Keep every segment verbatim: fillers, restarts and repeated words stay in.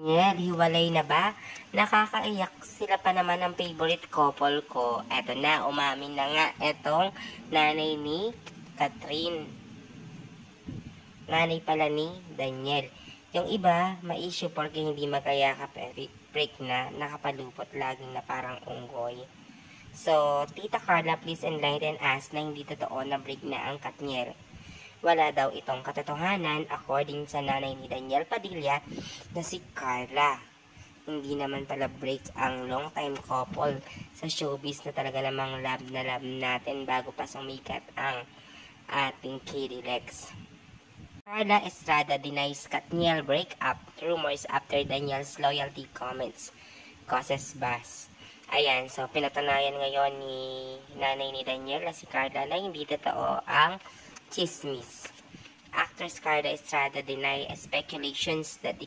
Kathniel, hiwalay na ba? Nakakaiyak sila pa naman ang favorite couple ko. Eto na, umamin na nga etong nanay ni Kathryn. Nanay pala ni Daniel. Yung iba, ma-issue porque hindi makayakap, break na, nakapalupot, laging na parang unggoy. So, Tita Carla, please enlighten us na hindi totoo na break na ang Kathniel. Wala daw itong katotohanan according sa nanay ni Daniel Padilla na si Carla. Hindi naman pala break ang long time couple sa showbiz na talaga namang love na love natin bago pa sumikat ang ating Kitty Lex. Carla Estrada denies Kathniel breakup rumors after Daniel's loyalty comments causes buzz. Ayan, so pinatunayan ngayon ni nanay ni Daniel na si Carla na hindi totoo ang chismis. Actress Carla Estrada denied speculations that the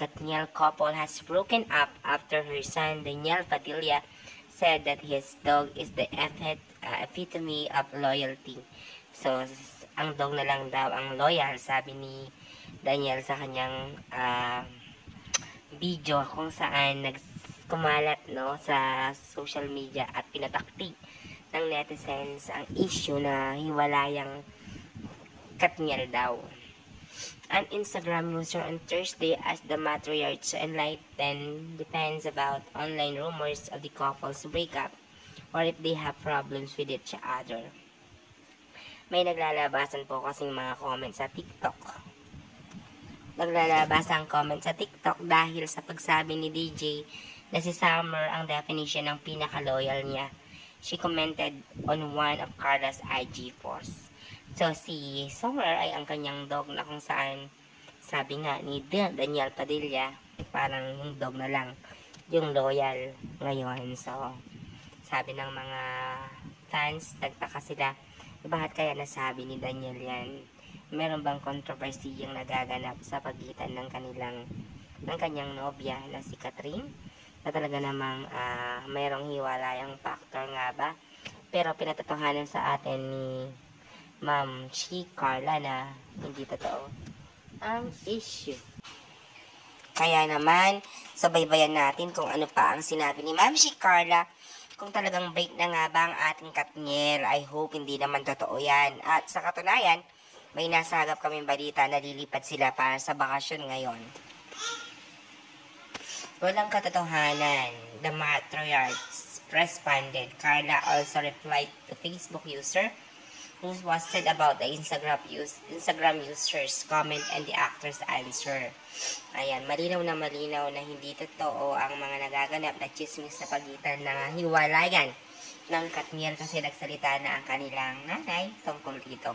Kathniel couple has broken up after her son Daniel Padilla said that his dog is the epitome of loyalty. So, ang dog na lang daw ang loyal, sabi ni Daniel sa kanyang uh, video kung saan nagkumalat no, sa social media at pinataktik ng netizens ang issue na hiwalayang Kathniel daw. An Instagram user on Thursday asked the matriarch to enlighten the fans about online rumors of the couple's breakup or if they have problems with each other. May naglalabasan po kasing mga comments sa TikTok. Naglalabasan comments sa TikTok dahil sa pagsabi ni D J na si Summer ang definition ng pinaka-loyal niya. She commented on one of Carla's I G posts. So, si Summer ay ang kanyang dog na kung saan, sabi nga ni Daniel Padilla, parang yung dog na lang, yung loyal ngayon. So, sabi ng mga fans, nagtaka sila, bakit kaya nasabi ni Daniel yan? Meron bang controversy yung nagaganap sa pagitan ng kanilang, ng kanyang nobya na si Kathryn? Na talaga namang uh, mayroong hiwalayang factor nga ba? Pero pinatotohanan sa atin ni Ma'am Chi Carla na hindi totoo ang issue. Kaya naman, sabaybayan natin kung ano pa ang sinabi ni Ma'am Chi Carla. Kung talagang break na nga ba ang ating Kathniel, I hope hindi naman totoo yan. At sa katunayan, may nasagap kaming balita na lilipad sila para sa bakasyon ngayon. Walang katotohanan, the matriarch responded. Carla also replied to Facebook user who was said about the Instagram, use, Instagram user's comment and the actor's answer. Ayan, malinaw na malinaw na hindi totoo ang mga nagaganap na chismis sa pagitan ng hiwalayan ng Kathniel kasi nagsalita na ang kanilang nanay tungkol dito.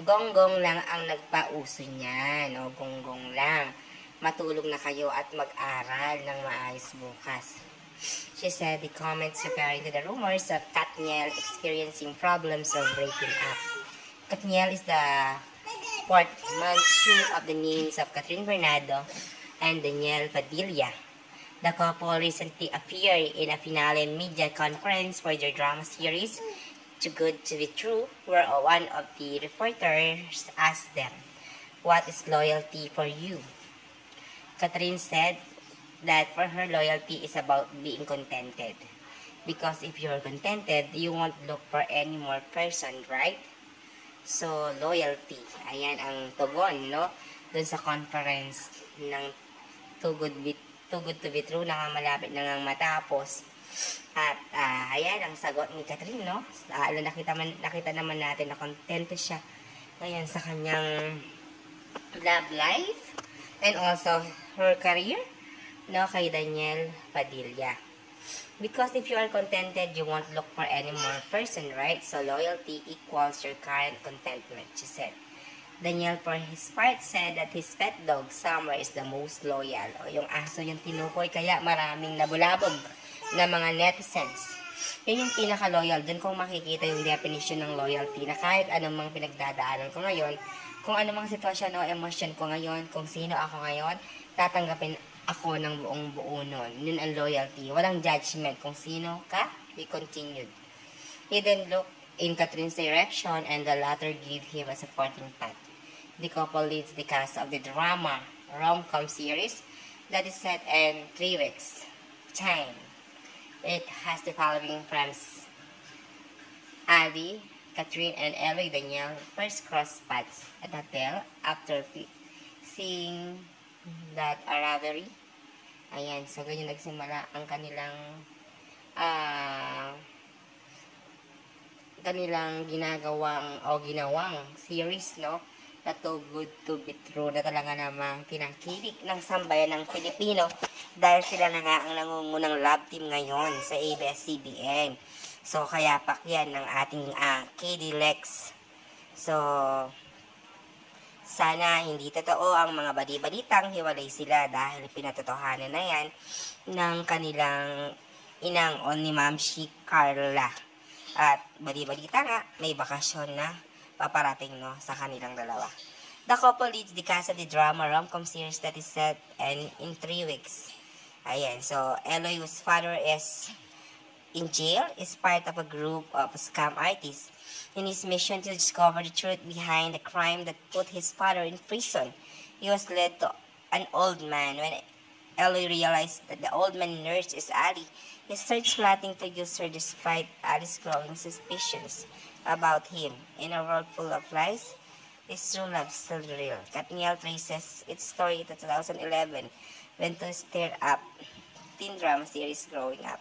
Gonggong lang ang nagpauso niyan, o gonggong lang. Matulog na kayo at mag-aral ng maayos bukas. She said the comments referring to the rumors of Kathniel experiencing problems of breaking up. Kathniel is the portmanteau of the names of Kathryn Bernardo and Daniel Padilla. The couple recently appeared in a finale media conference for their drama series, Too Good to Be True, where one of the reporters asked them, "What is loyalty for you?" Kathryn said that for her, loyalty is about being contented. Because if you're contented, you won't look for any more person, right? So, loyalty. Ayan ang tugon, no? Doon sa conference ng Too Good, Be, Too Good to Be True, nakamalapit na ngang matapos. At, uh, ayan ang sagot ni Kathryn, no? Uh, nakita, man, nakita naman natin na contento siya ngayon sa kanyang love life. And also, her career, no, kay Daniel Padilla. Because if you are contented, you won't look for any more person, right? So, loyalty equals your current contentment, she said. Daniel, for his part, said that his pet dog, Summer, is the most loyal. O, yung aso yung tinukoy, kaya maraming nabulabog na mga netizens. Yun yung pinaka-loyal. Doon kung makikita yung definition ng loyalty na kahit anumang pinagdadaanan ko ngayon, kung anumang sitwasyon o emotion ko ngayon, kung sino ako ngayon, tatanggapin ako ng buong buo nun. Yun ang loyalty. Walang judgment kung sino ka, we continued. He then looked in Kathryn's direction and the latter gave him a supporting pat. The couple leads the cast of the drama rom-com series that is set in three weeks' time. It has the following premise. Abby, Kathryn, and Eric Daniel first cross paths at the hotel after seeing that a robbery. Ayan, so ganyan nagsimula ang kanilang ah uh, kanilang ginagawang o ginawang series, no? Na Too Good to Be True, na talaga namang tinangkilik ng sambayan ng Pilipino dahil sila na nga ang nangungunang love team ngayon sa A B S C B N. So, kaya pakyan ng ating uh, K D Lex. So, sana hindi totoo ang mga badi-balitang hiwalay sila dahil pinatotohanan na yan ng kanilang inang o ni Ma'am si Carla. At badi-balita nga, may bakasyon na paparating, no, sa kanilang dalawa. The couple leads the cast of the drama rom-com series that is set and in three weeks. Ayan, so Eloy's father is in jail, is part of a group of scam artists in his mission to discover the truth behind the crime that put his father in prison. He was led to an old man. When Ellie realized that the old man nurse is Ali, he starts plotting to use her despite Ali's growing suspicions about him. In a world full of lies, is true love still real? Kathniel traces its story to two thousand eleven when two stirred up teen drama series growing up.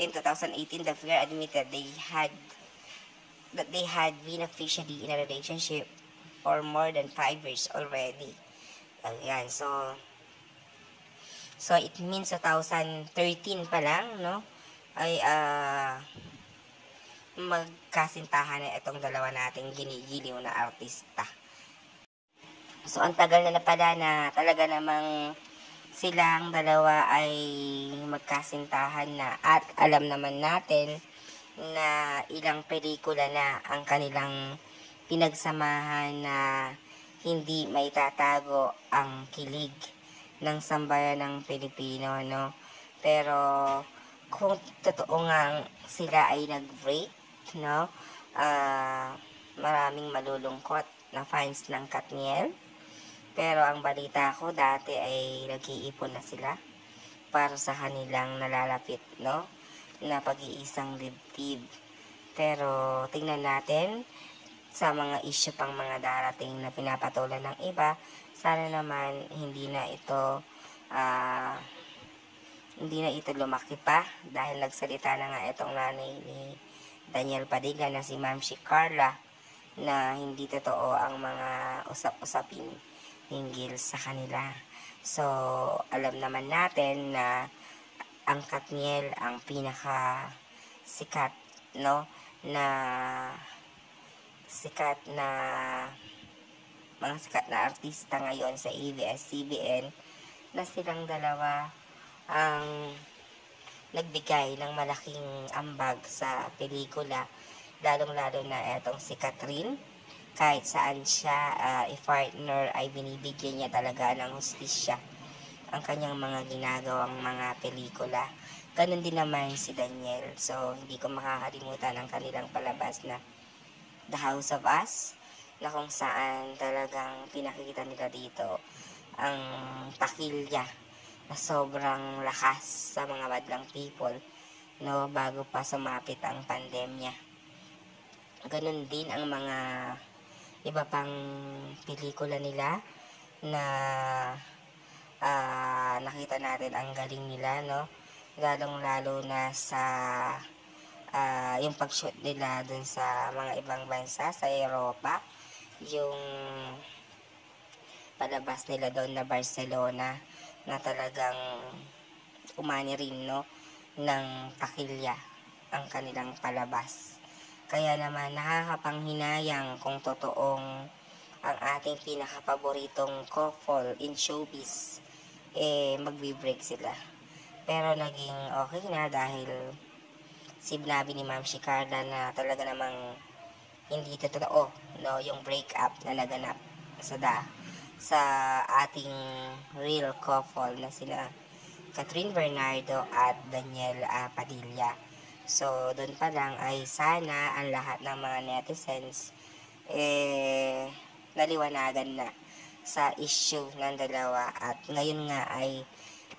In two thousand eighteen, the pair admitted they had that they had been officially in a relationship for more than five years already. Ayan, so, so it means two thousand thirteen pa lang, no, ay uh, magkasintahan na itong dalawa nating ginigiliw na artista. So, ang tagal na na pala na talaga namang silang dalawa ay magkasintahan na, at alam naman natin na ilang pelikula na ang kanilang pinagsamahan na hindi maitatago ang kilig ng sambayan ng Pilipino, no? Pero kung totoo nga sila ay nag-break, no? Uh, maraming malulungkot na fans ng Kathniel. Pero ang balita ko dati ay nag-iipon na sila para sa kanilang nalalapit, no? Na pag-iisang dibdib. Pero tingnan natin sa mga issue pang mga darating na pinapatulan ng iba, sana naman hindi na ito uh, hindi na ito lumaki pa dahil nagsalita na nga itong nanay ni Daniel Padilla na si Ma'am si Carla na hindi totoo ang mga usap-usapin hinggil sa kanila. So, alam naman natin na ang Kathniel ang pinaka sikat, no, na sikat na mga sikat na artista ngayon sa A B S C B N, na silang dalawa ang nagbigay ng malaking ambag sa pelikula, lalong-lalo na etong si Kathryn. Kahit saan siya uh, i-partner ay binibigyan niya talaga ng hustisya ang kanyang mga ginagawang mga pelikula. Ganun din naman si Daniel. So, hindi ko makakalimutan ang kanilang palabas na The House of Us, na kung saan talagang pinakikita nila dito ang takilya na sobrang lakas sa mga madlang people, no, bago pa sumapit ang pandemya. Ganun din ang mga iba pang pelikula nila na Uh, nakita natin ang galing nila, no, lalong lalo na sa uh, yung pag-shoot nila dun sa mga ibang bansa sa Europa, yung palabas nila doon na Barcelona na talagang umani rin, no, ng takilya ang kanilang palabas. Kaya naman nakakapanghinayang kung totoong ang ating pinakapaboritong couple in showbiz eh magbe-break sila. Pero naging okay na dahil sinabi ni Ma'am si Carla na talaga namang hindi totoo, no, yung breakup na naganap sa da, sa ating real couple na sila Kathryn Bernardo at Daniel uh, Padilla. So doon pa lang ay sana ang lahat ng mga netizens eh naliwanagan na sa issue ng dalawa at ngayon nga ay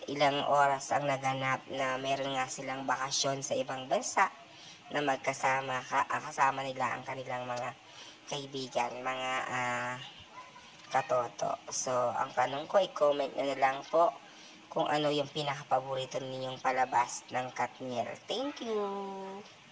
ilang oras ang naganap na meron nga silang bakasyon sa ibang bansa na magkasama ka, kasama nila ang kanilang mga kaibigan, mga uh, katoto. So, ang tanong ko, i-comment nyo na lang po kung ano yung pinakapaborito ninyong palabas ng Kathniel. Thank you!